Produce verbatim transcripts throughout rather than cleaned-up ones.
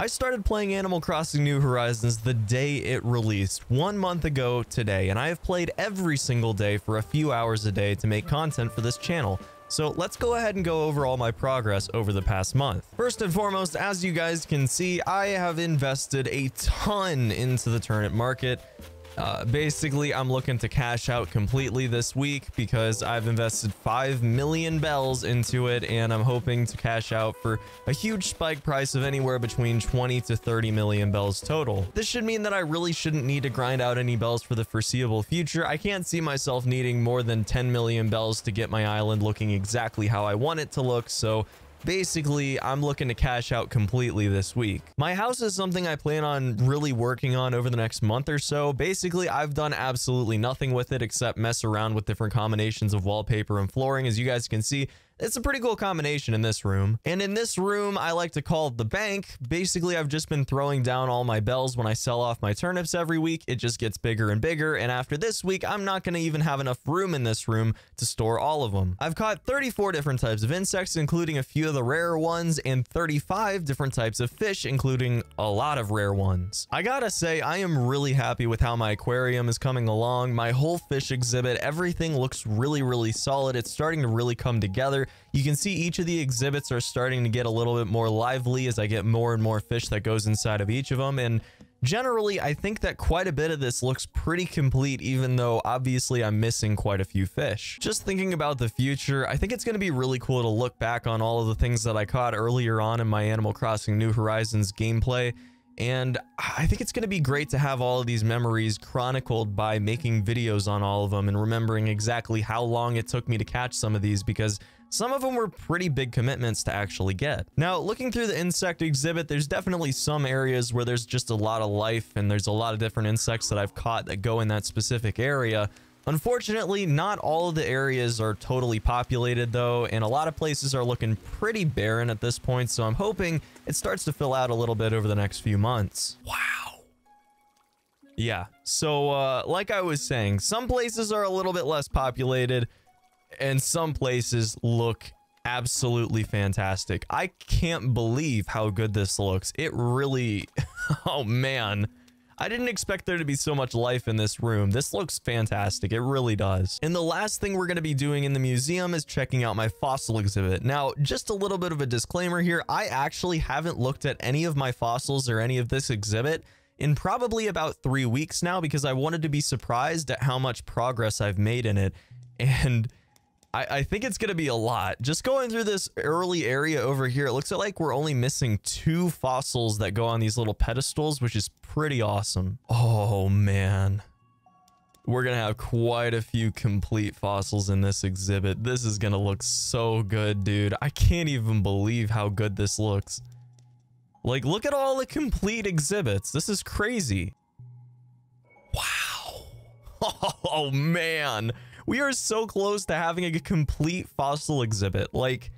I started playing Animal Crossing New Horizons the day it released, one month ago today, and I have played every single day for a few hours a day to make content for this channel. So let's go ahead and go over all my progress over the past month. First and foremost, as you guys can see, I have invested a ton into the turnip market. Uh, basically, I'm looking to cash out completely this week because I've invested five million bells into it, and I'm hoping to cash out for a huge spike price of anywhere between twenty to thirty million bells total. This should mean that I really shouldn't need to grind out any bells for the foreseeable future. I can't see myself needing more than ten million bells to get my island looking exactly how I want it to look, so basically, I'm looking to cash out completely this week. My house is something I plan on really working on over the next month or so. Basically, I've done absolutely nothing with it except mess around with different combinations of wallpaper and flooring. As you guys can see, it's a pretty cool combination in this room. And in this room, I like to call it the bank. Basically, I've just been throwing down all my bells when I sell off my turnips every week. It just gets bigger and bigger. And after this week, I'm not going to even have enough room in this room to store all of them. I've caught thirty-four different types of insects, including a few of the rare ones, and thirty-five different types of fish, including a lot of rare ones. I gotta say, I am really happy with how my aquarium is coming along. My whole fish exhibit, everything looks really, really solid. It's starting to really come together. You can see each of the exhibits are starting to get a little bit more lively as I get more and more fish that goes inside of each of them. And generally, I think that quite a bit of this looks pretty complete, even though obviously I'm missing quite a few fish. Just thinking about the future, I think it's going to be really cool to look back on all of the things that I caught earlier on in my Animal Crossing New Horizons gameplay. And I think it's going to be great to have all of these memories chronicled by making videos on all of them and remembering exactly how long it took me to catch some of these, because some of them were pretty big commitments to actually get. Now, looking through the insect exhibit, there's definitely some areas where there's just a lot of life and there's a lot of different insects that I've caught that go in that specific area. Unfortunately, not all of the areas are totally populated though, and a lot of places are looking pretty barren at this point, so I'm hoping it starts to fill out a little bit over the next few months. Wow. Yeah, so uh, like I was saying, some places are a little bit less populated, and some places look absolutely fantastic. I can't believe how good this looks. It really, oh man. I didn't expect there to be so much life in this room. This looks fantastic. It really does. And the last thing we're going to be doing in the museum is checking out my fossil exhibit. Now, just a little bit of a disclaimer here. I actually haven't looked at any of my fossils or any of this exhibit in probably about three weeks now, because I wanted to be surprised at how much progress I've made in it. And I, I think it's going to be a lot. Just going through this early area over here, it looks like we're only missing two fossils that go on these little pedestals, which is pretty awesome. Oh man, we're gonna have quite a few complete fossils in this exhibit. This is gonna look so good, dude. I can't even believe how good this looks. Like, look at all the complete exhibits. This is crazy. Wow. Oh man, we are so close to having a complete fossil exhibit. Like,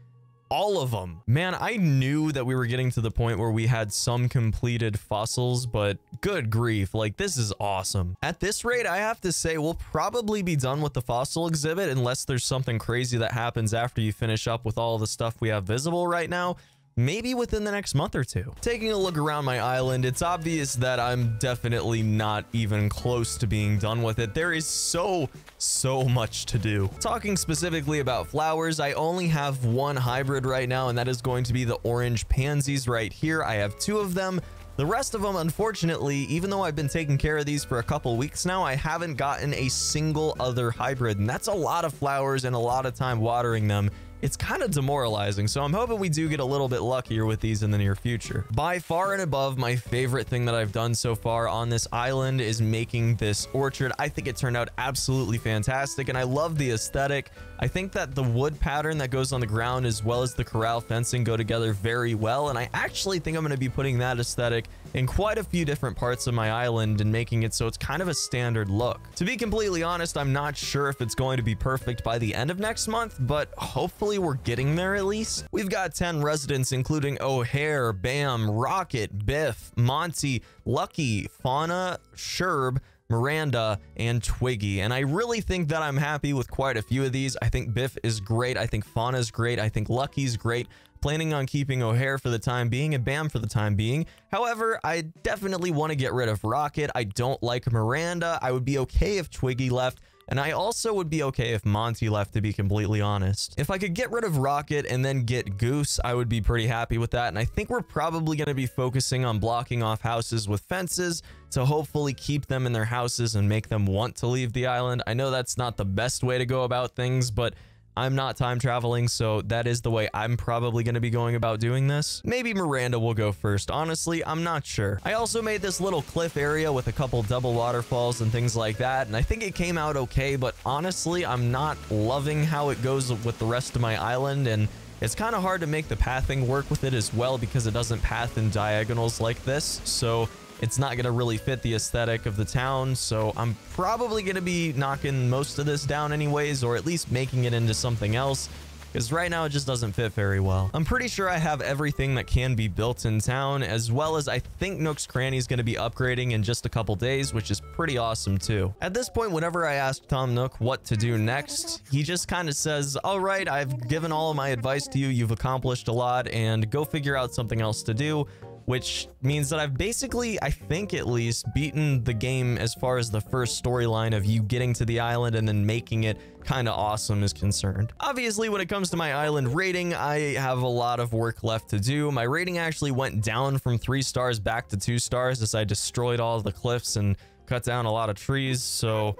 all of them. Man, I knew that we were getting to the point where we had some completed fossils, but good grief, like, this is awesome. At this rate, I have to say we'll probably be done with the fossil exhibit unless there's something crazy that happens after you finish up with all the stuff we have visible right now. Maybe within the next month or two. Taking a look around my island, it's obvious that I'm definitely not even close to being done with it. There is so, so much to do. Talking specifically about flowers, I only have one hybrid right now, and that is going to be the orange pansies right here. I have two of them. The rest of them, unfortunately, even though I've been taking care of these for a couple weeks now, I haven't gotten a single other hybrid, and that's a lot of flowers and a lot of time watering them. It's kind of demoralizing, so I'm hoping we do get a little bit luckier with these in the near future. By far and above, my favorite thing that I've done so far on this island is making this orchard. I think it turned out absolutely fantastic, and I love the aesthetic. I think that the wood pattern that goes on the ground as well as the corral fencing go together very well, and I actually think I'm going to be putting that aesthetic in quite a few different parts of my island and making it so it's kind of a standard look. To be completely honest, I'm not sure if it's going to be perfect by the end of next month, but hopefully we're getting there at least. We've got ten residents, including O'Hare, Bam, Rocket, Biff, Monty, Lucky, Fauna, Sherb, Miranda, and Twiggy. And I really think that I'm happy with quite a few of these. I think Biff is great. I think Fauna's great. I think Lucky's great. Planning on keeping O'Hare for the time being and Bam for the time being. However, I definitely want to get rid of Rocket. I don't like Miranda. I would be okay if Twiggy left. And I also would be okay if Monty left, to be completely honest. If I could get rid of Rocket and then get Goose, I would be pretty happy with that. And I think we're probably going to be focusing on blocking off houses with fences to hopefully keep them in their houses and make them want to leave the island. I know that's not the best way to go about things, but I'm not time traveling, so that is the way I'm probably going to be going about doing this. Maybe Miranda will go first. Honestly, I'm not sure. I also made this little cliff area with a couple double waterfalls and things like that, and I think it came out okay, but honestly, I'm not loving how it goes with the rest of my island, and it's kind of hard to make the pathing work with it as well because it doesn't path in diagonals like this, so it's not going to really fit the aesthetic of the town, so I'm probably going to be knocking most of this down anyways, or at least making it into something else, because right now it just doesn't fit very well. I'm pretty sure I have everything that can be built in town, as well as I think Nook's Cranny is going to be upgrading in just a couple days, which is pretty awesome too. At this point, whenever I ask Tom Nook what to do next, he just kind of says, all right, I've given all of my advice to you, you've accomplished a lot, and go figure out something else to do. Which means that I've basically, I think at least, beaten the game as far as the first storyline of you getting to the island and then making it kind of awesome is concerned. Obviously, when it comes to my island rating, I have a lot of work left to do. My rating actually went down from three stars back to two stars as I destroyed all the cliffs and cut down a lot of trees, so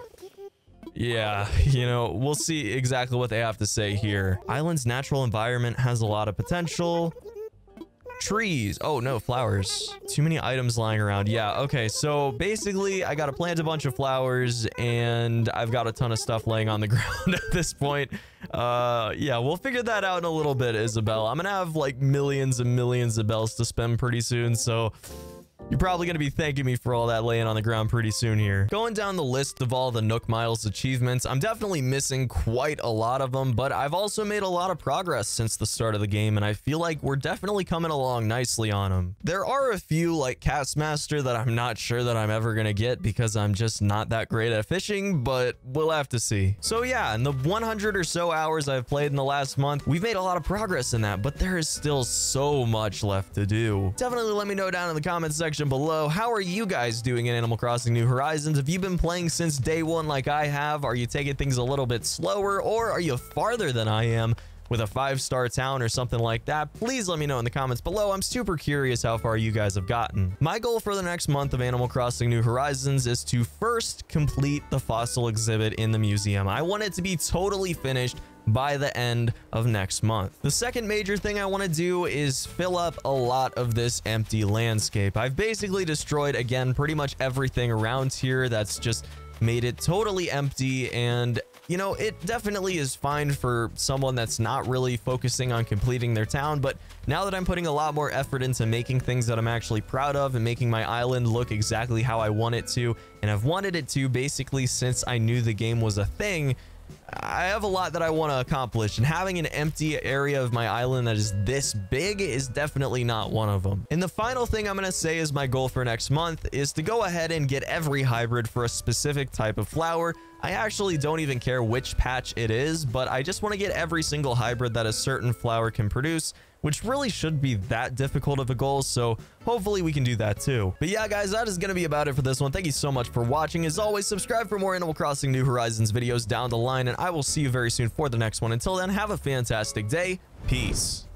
yeah, you know, we'll see exactly what they have to say here. Island's natural environment has a lot of potential. Trees. Oh, no, flowers. Too many items lying around. Yeah, okay, so basically I gotta plant a bunch of flowers and I've got a ton of stuff laying on the ground at this point. Uh, yeah, we'll figure that out in a little bit, Isabelle. I'm gonna have like millions and millions of bells to spend pretty soon, so you're probably going to be thanking me for all that laying on the ground pretty soon here. Going down the list of all the Nook Miles achievements, I'm definitely missing quite a lot of them, but I've also made a lot of progress since the start of the game, and I feel like we're definitely coming along nicely on them. There are a few, like Castmaster, that I'm not sure that I'm ever going to get because I'm just not that great at fishing, but we'll have to see. So yeah, in the one hundred or so hours I've played in the last month, we've made a lot of progress in that, but there is still so much left to do. Definitely let me know down in the comments section below, how are you guys doing in Animal Crossing New Horizons? Have you been playing since day one like I have? Are you taking things a little bit slower, or are you farther than I am with a five-star town or something like that? Please let me know in the comments below. I'm super curious how far you guys have gotten. My goal for the next month of Animal Crossing New Horizons is to first complete the fossil exhibit in the museum. I want it to be totally finished by the end of next month. The second major thing I want to do is fill up a lot of this empty landscape. I've basically destroyed, again, pretty much everything around here that's just made it totally empty, and you know, it definitely is fine for someone that's not really focusing on completing their town, but now that I'm putting a lot more effort into making things that I'm actually proud of and making my island look exactly how I want it to, and I've wanted it to basically since I knew the game was a thing, I have a lot that I want to accomplish, and having an empty area of my island that is this big is definitely not one of them. And the final thing I'm going to say is my goal for next month is to go ahead and get every hybrid for a specific type of flower. I actually don't even care which patch it is, but I just want to get every single hybrid that a certain flower can produce, which really shouldn't be that difficult of a goal, so hopefully we can do that too. But yeah, guys, that is going to be about it for this one. Thank you so much for watching. As always, subscribe for more Animal Crossing New Horizons videos down the line, and I will see you very soon for the next one. Until then, have a fantastic day. Peace.